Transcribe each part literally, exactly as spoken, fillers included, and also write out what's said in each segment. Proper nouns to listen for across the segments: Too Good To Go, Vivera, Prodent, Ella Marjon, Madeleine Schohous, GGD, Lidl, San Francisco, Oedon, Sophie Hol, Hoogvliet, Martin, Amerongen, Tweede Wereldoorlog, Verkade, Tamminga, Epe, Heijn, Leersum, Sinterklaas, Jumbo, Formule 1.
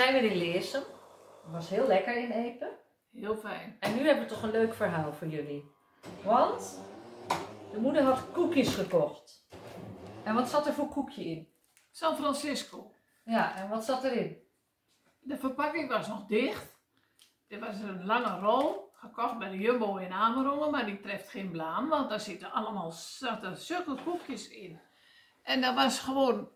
zijn we in Leersum. Dat was heel lekker in Epe. Heel fijn. En nu hebben we toch een leuk verhaal voor jullie. Want de moeder had koekjes gekocht. En wat zat er voor koekje in? San Francisco. Ja, en wat zat erin? De verpakking was nog dicht. Dit was een lange rol, gekocht bij de Jumbo in Amerongen, maar die treft geen blaam, want daar zitten allemaal zulke koekjes in. En dat was gewoon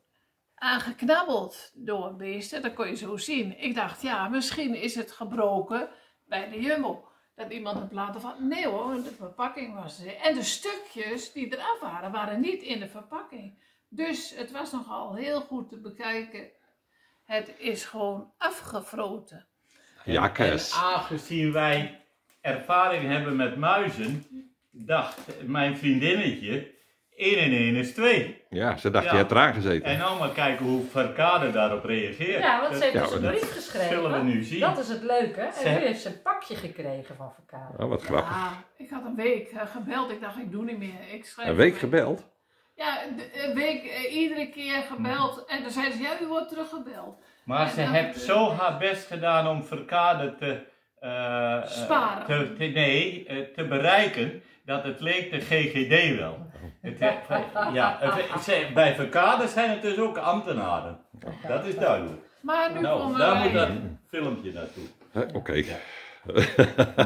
aangeknabbeld door beesten, dat kon je zo zien. Ik dacht, ja, misschien is het gebroken bij de Jumbo. Dat iemand het laten van, nee hoor, de verpakking was er. En de stukjes die eraf waren, waren niet in de verpakking. Dus het was nogal heel goed te bekijken. Het is gewoon afgevroten. Ja, kers. En aangezien wij ervaring hebben met muizen, dacht mijn vriendinnetje, één en één is twee. Ja, ze dacht, ja. Je hebt eraan gezeten. En allemaal kijken hoe Verkade daarop reageert. Ja, want ze heeft ja, dus een brief geschreven. Dat zullen we nu zien. Dat is het leuke. En ze... nu heeft ze een pakje gekregen van Verkade. Oh, wat grappig. Ja, ik had een week gebeld. Ik dacht, ik doe niet meer. Ik schrijf een week gebeld? Ja, een week iedere keer gebeld. En dan zei ze, ja, u wordt teruggebeld. Maar en ze heeft de... zo haar best gedaan om Verkade te... Uh, Sparen. Te, te, nee, te bereiken dat het leek de G G D wel. Het, ja, bij Verkade zijn het dus ook ambtenaren. Dat is duidelijk. Maar nu nou, komen daar wij... moet dat filmpje naartoe. Oké. Okay. Ja.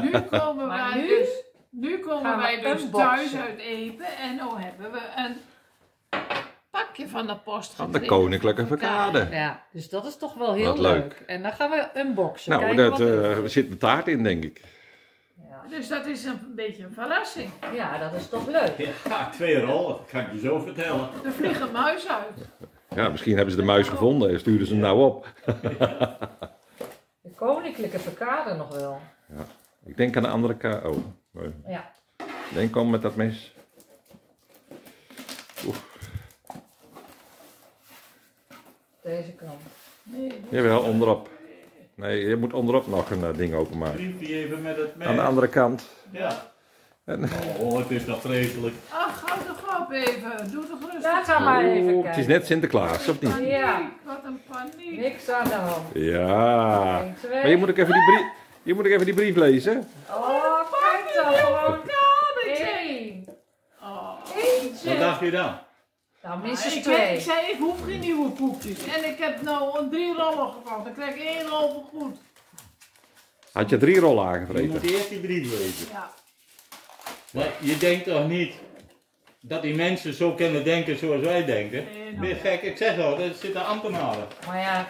Nu komen maar wij nu, dus, nu komen wij dus thuis uit Epe en oh hebben we een pakje van de post van de Koninklijke Verkade. Ja, dus dat is toch wel heel leuk. leuk. En dan gaan we unboxen. Nou, dat, uh, er zit een taart in, denk ik. Dus dat is een beetje een verrassing. Ja, dat is toch leuk. Ja, twee rollen, dat kan ik je zo vertellen. Er vliegen muizen uit. Ja, misschien hebben ze de muis gevonden en sturen ze hem nou op. De Koninklijke Verkade nog wel. Ja, ik denk aan de andere ka... Oh, nee. Ja. Denk om met dat mes. Oef. Deze kant. Nee, jawel, onderop. Nee, je moet onderop nog een uh, ding openmaken. Riep even met het mes. Aan de andere kant. Ja. En... Oh, het is nog vreselijk. Ach, hou toch op even. Doe toch rustig. Daar gaan we maar even kijken. Het is net Sinterklaas, of niet? Paniek, ja. Wat een paniek. Niks aan de hand. Ja. Eén, twee. Maar je moet ook even die brief, je moet ook even die brief lezen. Oh, kijk dan. Gewoon Eén. Oh. Eentje. Wat dacht je dan? Nou, minstens ik twee. Ik zei, ik hoef geen nieuwe koekjes. En ik heb nou drie rollen gekocht. Ik krijg één rol vergoed. Had je drie rollen aangevreten? Je moet eerst die drie lezen. Ja. Maar je denkt toch niet dat die mensen zo kunnen denken zoals wij denken? Nee, nou, ben gek? Ik zeg al, er zitten ambtenaren. Maar ja,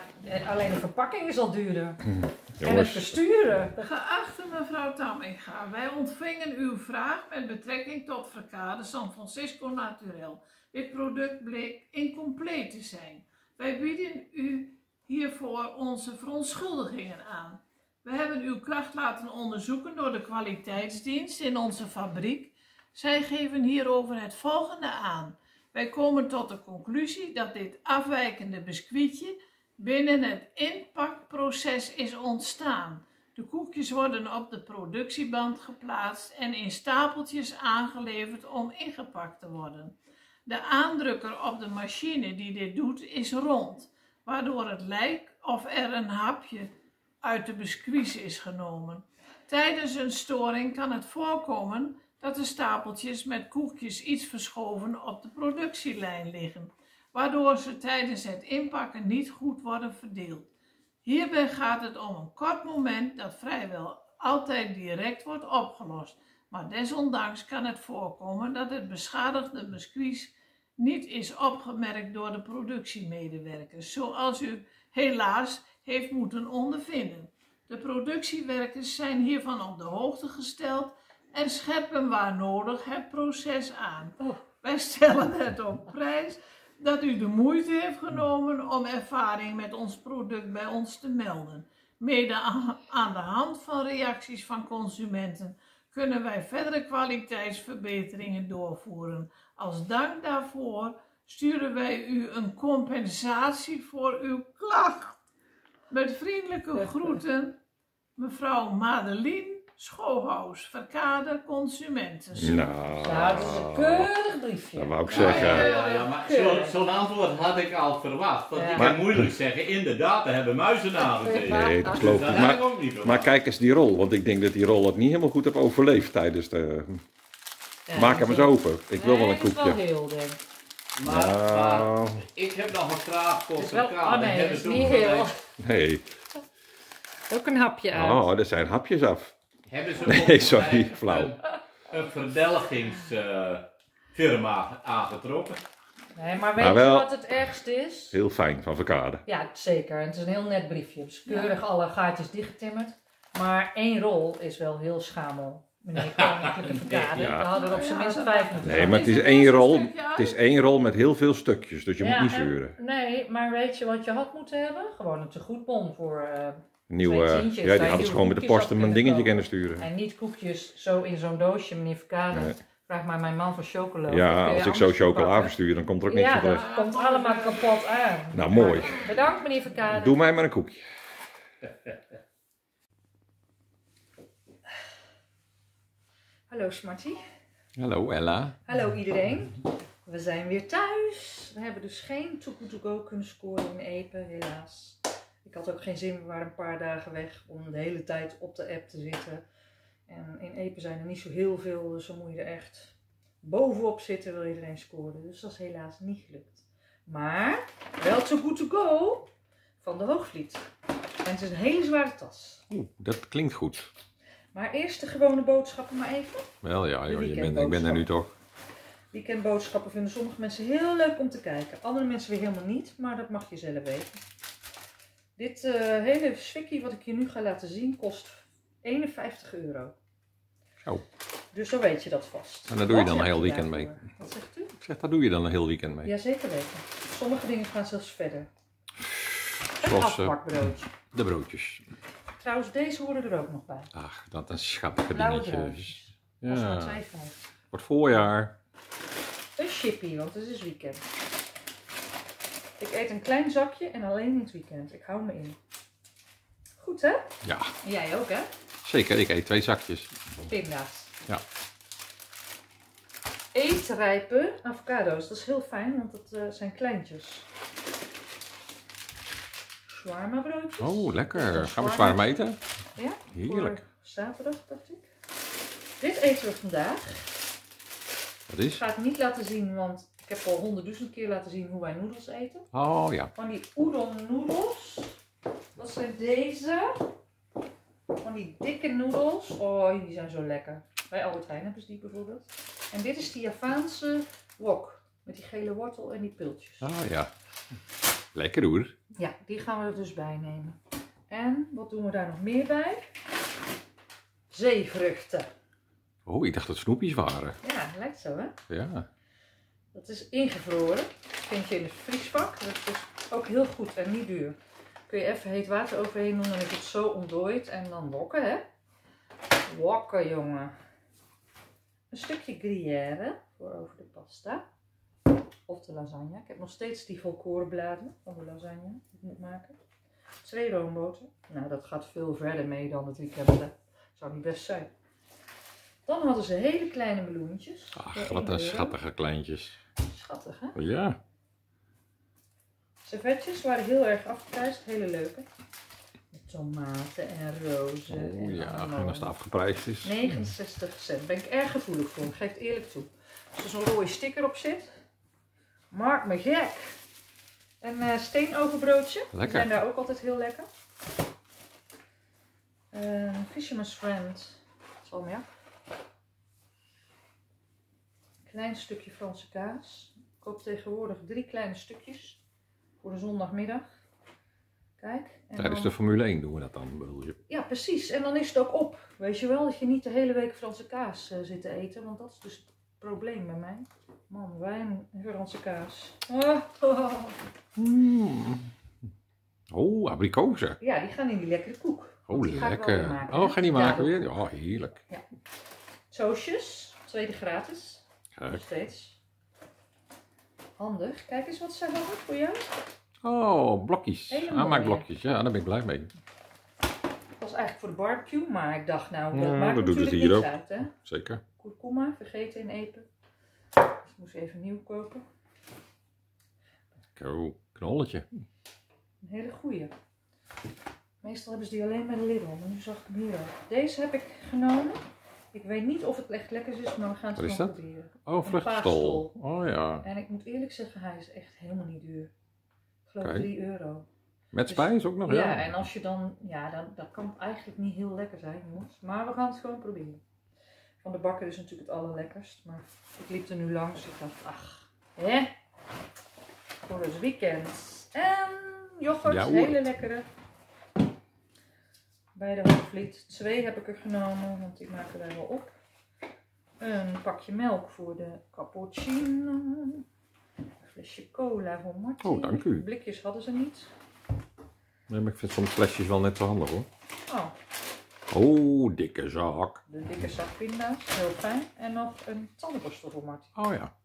alleen de verpakking is al duurder. Hm, en het versturen. Geachte mevrouw Tamminga, wij ontvingen uw vraag met betrekking tot Verkade San Francisco Naturel. Dit product bleek incompleet te zijn. Wij bieden u hiervoor onze verontschuldigingen aan. We hebben uw klacht laten onderzoeken door de kwaliteitsdienst in onze fabriek. Zij geven hierover het volgende aan. Wij komen tot de conclusie dat dit afwijkende biscuitje binnen het inpakproces is ontstaan. De koekjes worden op de productieband geplaatst en in stapeltjes aangeleverd om ingepakt te worden. De aandrukker op de machine die dit doet is rond, waardoor het lijkt of er een hapje uit de biscuits is genomen. Tijdens een storing kan het voorkomen dat de stapeltjes met koekjes iets verschoven op de productielijn liggen, waardoor ze tijdens het inpakken niet goed worden verdeeld. Hierbij gaat het om een kort moment dat vrijwel altijd direct wordt opgelost, maar desondanks kan het voorkomen dat het beschadigde biscuits niet is opgemerkt door de productiemedewerkers, zoals u helaas heeft moeten ondervinden. De productiewerkers zijn hiervan op de hoogte gesteld en scheppen waar nodig het proces aan. Oh. Wij stellen het op prijs dat u de moeite heeft genomen om ervaring met ons product bij ons te melden. Mede aan de hand van reacties van consumenten kunnen wij verdere kwaliteitsverbeteringen doorvoeren. Als dank daarvoor sturen wij u een compensatie voor uw klacht. Met vriendelijke groeten, mevrouw Madeleine Schohous, Verkade, consumenten. Nou, ja, dat is een keurig briefje. Dat wou ik zeggen. Ja, ja, ja, maar zo'n zo antwoord had ik al verwacht. Want ja. Ik kan moeilijk zeggen, inderdaad, we hebben muizenavond. Nee, dat geloof ik. Maar, maar kijk eens die rol, want ik denk dat die rol het niet helemaal goed heb overleefd tijdens de... Ja, maak hem eens open. Ik wil nee, wel een koekje. Wel heel, denk. Maar, nou. maar ik heb nog een vraag voor zijn kamer. Nee, dat is niet heel. Nee. Ook een hapje uit. Oh, er zijn hapjes af. Hebben ze nee, sorry, flauw. Een, een verdelgingsfirma uh, aangetrokken. Nee, maar weet maar wel, je wat het ergste is? Heel fijn van Verkade. Ja, zeker. En het is een heel net briefje. Dus keurig ja. alle gaatjes dichtgetimmerd. Maar één rol is wel heel schamel. Meneer Koninklijke Verkade. Ja. We hadden er op zijn minst vijf moeten. Nee, maar het is één rol. Het is één rol met heel veel stukjes. Dus je ja, moet niet zeuren. Nee, maar weet je wat je had moeten hebben? Gewoon een tegoedbon voor... Uh, Nieuwe, tientjes, ja, die hadden ze gewoon met de post een dingetje komen. kunnen sturen. En niet koekjes zo in zo'n doosje, meneer Verkade. Nee. Vraag maar mijn man voor chocola. Ja, als ik zo chocola verstuur, dan komt er ook niks van terug. Ja, dat komt allemaal kapot aan. Nou, mooi. Bedankt, meneer Verkade. Doe mij maar een koekje. Hallo, Smartie. Hallo, Ella. Hallo, iedereen. We zijn weer thuis. We hebben dus geen Too Good To Go kunnen scoren in Epe, helaas. Ik had ook geen zin, we waren een paar dagen weg om de hele tijd op de app te zitten. En in Epe zijn er niet zo heel veel, dus dan moet je er echt bovenop zitten, wil iedereen scoren. Dus dat is helaas niet gelukt. Maar wel Too Good To Go van de Hoogvliet. En het is een hele zware tas. Oeh, dat klinkt goed. Maar eerst de gewone boodschappen maar even. Wel ja, joh, je bent, ik ben er nu toch. Weekendboodschappen vinden sommige mensen heel leuk om te kijken. Andere mensen weer helemaal niet, maar dat mag je zelf weten. Dit uh, hele swikkie wat ik je nu ga laten zien kost eenenvijftig euro. Oh. Dus dan weet je dat vast. En daar doe je dan een heel weekend mee. Wat zegt u? Ik zeg, daar doe je dan een heel weekend mee. Jazeker weten. Sommige dingen gaan zelfs verder. Zoals uh, de broodjes. Trouwens, deze horen er ook nog bij. Ach, dat is schattige dingetjes. Ja. Dat is maar twee vijftig. Voor het voorjaar. Een chippie, want het is weekend. Ik eet een klein zakje en alleen in het weekend. Ik hou me in. Goed, hè? Ja. En jij ook, hè? Zeker, ik eet twee zakjes. Pinda's. Ja. Eetrijpe avocado's. Dat is heel fijn, want dat uh, zijn kleintjes. Shawarma broodjes. Oh, lekker. Gaan we shawarma eten? Ja. Heerlijk. Zaterdag, dacht ik. Dit eten we vandaag. Wat is? Ik ga het niet laten zien, want... Ik heb al honderdduizend keer laten zien hoe wij noedels eten. Oh ja. Van die Oedon noedels. Dat zijn deze. Van die dikke noedels. Oh, die zijn zo lekker. Bij Albert Heijn hebben ze die bijvoorbeeld. En dit is die Javaanse wok. Met die gele wortel en die pultjes. Oh ja. Lekker hoor. Ja, die gaan we er dus bij nemen. En wat doen we daar nog meer bij? Zeevruchten. Oh, ik dacht dat snoepjes waren. Ja, lijkt zo hè. Ja. Dat is ingevroren. Dat vind je in het vriesvak. Dat is ook heel goed en niet duur. Kun je even heet water overheen doen, dan is het zo ontdooid. En dan wokken, hè? Wokken, jongen. Een stukje gruyère voor over de pasta. Of de lasagne. Ik heb nog steeds die volkorenbladen van de lasagne die ik moet maken. Twee roomboter. Nou, dat gaat veel verder mee dan het weekend. Dat zou niet best zijn. Dan hadden ze hele kleine meloentjes. Ach, wat een schattige kleintjes. Schattig, hè? Ja. Servetjes waren heel erg afgeprijsd. Hele leuke. Met tomaten en rozen. Oeh ja, als het afgeprijsd is. negenenzestig cent. Ben ik erg gevoelig voor. Ik geef het eerlijk toe. Als er zo'n rode sticker op zit. Maak me gek. Een uh, steenovenbroodje. Lekker. Die zijn daar ook altijd heel lekker. Uh, Fisherman's Friend. Dat is almiak. Klein stukje Franse kaas. Ik koop tegenwoordig drie kleine stukjes voor de zondagmiddag. Kijk. En tijdens dan... de Formule één doen we dat dan, bedoel je? Ja, precies. En dan is het ook op. Weet je wel dat je niet de hele week Franse kaas uh, zit te eten, want dat is dus het probleem bij mij. Man, wijn en Franse kaas. Oh, oh. Mm. Oh, abrikozen. Ja, die gaan in die lekkere koek. Oh, die lekker. Ga maken, oh, ga die maken ja, weer? Oh, heerlijk. Ja. Soosjes, tweede gratis. Nog steeds. Handig. Kijk eens wat ze hadden voor jou. Oh, blokjes. Aanmaakblokjes. Ja, daar ben ik blij mee. Dat was eigenlijk voor de barbecue, maar ik dacht nou, dat ja, maakt dat doet het hier ook uit, hè? Zeker. Kurkuma, vergeten in Epe. Dus ik moest even nieuw kopen. Cool, knolletje. Een hele goeie. Meestal hebben ze die alleen bij de Lidl, maar nu zag ik hem hier ook. Deze heb ik genomen. Ik weet niet of het echt lekker is, maar we gaan het gewoon proberen. Oh, vruchtstol. Oh ja. En ik moet eerlijk zeggen, hij is echt helemaal niet duur. Ik geloof Kijk. drie euro. Met spijs dus, ook nog, ja. Ja, en als je dan, ja, dan, dat kan eigenlijk niet heel lekker zijn, jongens. Maar we gaan het gewoon proberen. Van de bakker is natuurlijk het allerlekkerst, maar ik liep er nu langs. Ik dacht, ach, hè? Voor het weekend. En yoghurt, ja, hele lekkere. Bij de Hoogvliet. Twee heb ik er genomen, want die maken wij wel op. Een pakje melk voor de cappuccino. Een flesje cola voor Martin. Oh, dank u. Blikjes hadden ze niet. Nee, maar ik vind soms flesjes wel net zo handig hoor. Oh. Oh, dikke zak. De dikke zak pinda's, heel fijn. En nog een tandenborstel voor Martin. Oh ja,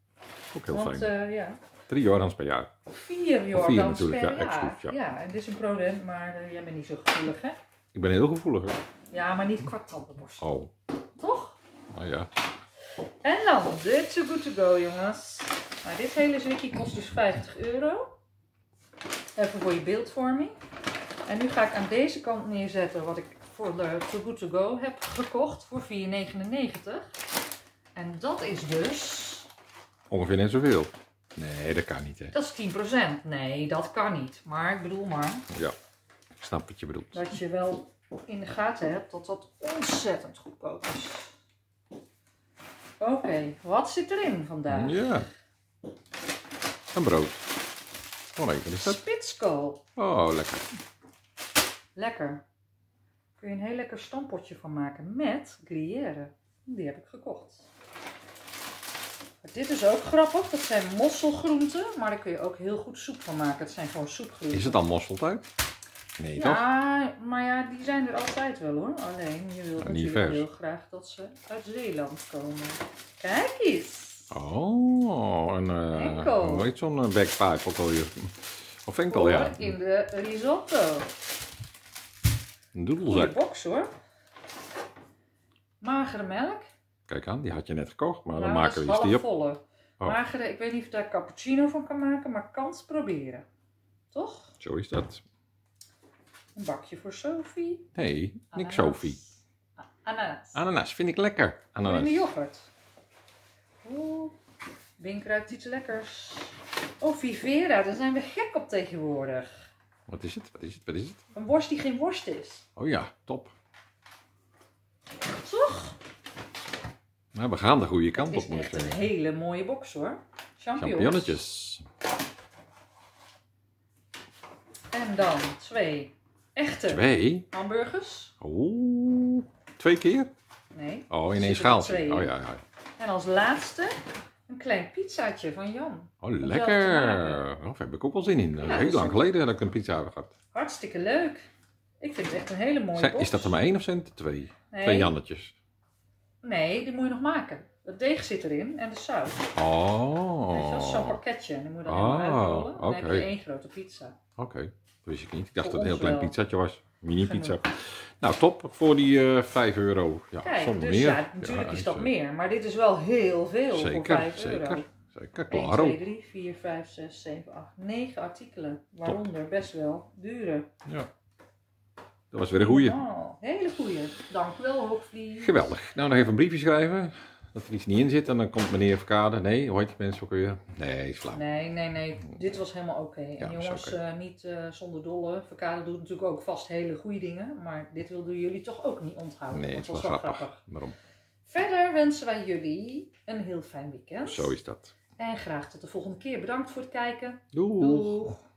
ook heel want, fijn. Uh, ja. Drie Jordans per jaar. Vier Jordans per jaar. Ja, exclusief, ja. Ja, en dit is een prodent, maar uh, jij bent niet zo gevoelig hè? Ik ben heel gevoelig. Hè? Ja, maar niet qua tandenborstel. Oh. Toch? Nou ja. En dan de Too Good To Go, jongens. Maar dit hele zwikkie kost dus vijftig euro. Even voor je beeldvorming. En nu ga ik aan deze kant neerzetten wat ik voor de Too Good To Go heb gekocht. Voor vier negenennegentig. En dat is dus... ongeveer net zoveel. Nee, dat kan niet hè. Dat is tien procent. Nee, dat kan niet. Maar ik bedoel maar... ja. Ik snap wat je bedoelt. Dat je wel in de gaten hebt dat dat ontzettend goedkoop is. Oké, okay, wat zit erin vandaag? Ja, een brood. Oh, lekker is dat. Spitskool. Oh, lekker. Lekker. Kun je een heel lekker stampotje van maken met gruyère. Die heb ik gekocht. Maar dit is ook grappig. Dat zijn mosselgroenten, maar daar kun je ook heel goed soep van maken. Het zijn gewoon soepgroenten. Is het dan mosseltuig? Nee, ja, toch? Maar ja, die zijn er altijd wel hoor. Alleen, je wilt nou, natuurlijk heel graag dat ze uit Zeeland komen. Kijk eens! Oh, een enkel. Hoe heet zo'n backpipe ook alweer? Of enkel, ja. In de risotto. Een doedelzak. Een box hoor. Magere melk. Kijk aan, die had je net gekocht, maar nou, dan maken we iets die op. Volle. Oh. Magere, ik weet niet of ik daar cappuccino van kan maken, maar kan het proberen. Toch? Zo is dat. Een bakje voor Sophie. Nee, niks Sophie. Ananas. Ananas, vind ik lekker. Ananas. En de yoghurt. Oeh, Wink ruikt iets lekkers. Oh, Vivera, daar zijn we gek op tegenwoordig. Wat is het? Wat is het? Wat is het? Een worst die geen worst is. Oh ja, top. Toch? Nou, we gaan de goede kant op. Het is echt een hele mooie box hoor. Champignonnetjes. En dan twee echte twee? hamburgers. Oeh, twee keer? Nee. Oh, in één schaaltje. In. Oh, ja, ja. En als laatste een klein pizzaatje van Jan. Oh, lekker. Daar heb ik ook wel zin in. Ja, heel lang geleden dat ik een pizza heb gehad. Hartstikke leuk. Ik vind het echt een hele mooie box. Is dat er maar één of zijn er twee? Nee. Twee Jannetjes. Nee, die moet je nog maken. Het deeg zit erin en de saus. Oh. Dat is zo'n pakketje. En dan moet je dat helemaal uitrollen. Dan okay. heb je één grote pizza. Oké. Okay. Dat wist ik niet. Ik dacht dat het een heel klein pizzatje was. Mini pizza. Nou, top. Voor die uh, vijf euro. Ja, kijk, soms dus meer. Ja, natuurlijk ja, is dat meer. Maar dit is wel heel veel zeker, voor vijf zeker, euro. Zeker. Klaar. één, twee, drie, vier, vijf, zes, zeven, acht, negen artikelen. Waaronder top. Best wel dure. Ja. Dat was weer een goeie. Oh, hele goeie. Dank wel, Hoogvliet. Geweldig. Nou, nog even een briefje schrijven. Dat er iets niet in zit en dan komt meneer Verkade. Nee, hoort je mensen ook weer? Nee, flauw. Nee, nee, nee. Dit was helemaal oké. Okay. En ja, jongens, okay. uh, niet uh, zonder dolle. Verkade doet natuurlijk ook vast hele goede dingen. Maar dit wilden jullie toch ook niet onthouden. Nee, het was wel grappig. grappig. Waarom? Verder wensen wij jullie een heel fijn weekend. Zo is dat. En graag tot de volgende keer. Bedankt voor het kijken. Doeg. Doeg.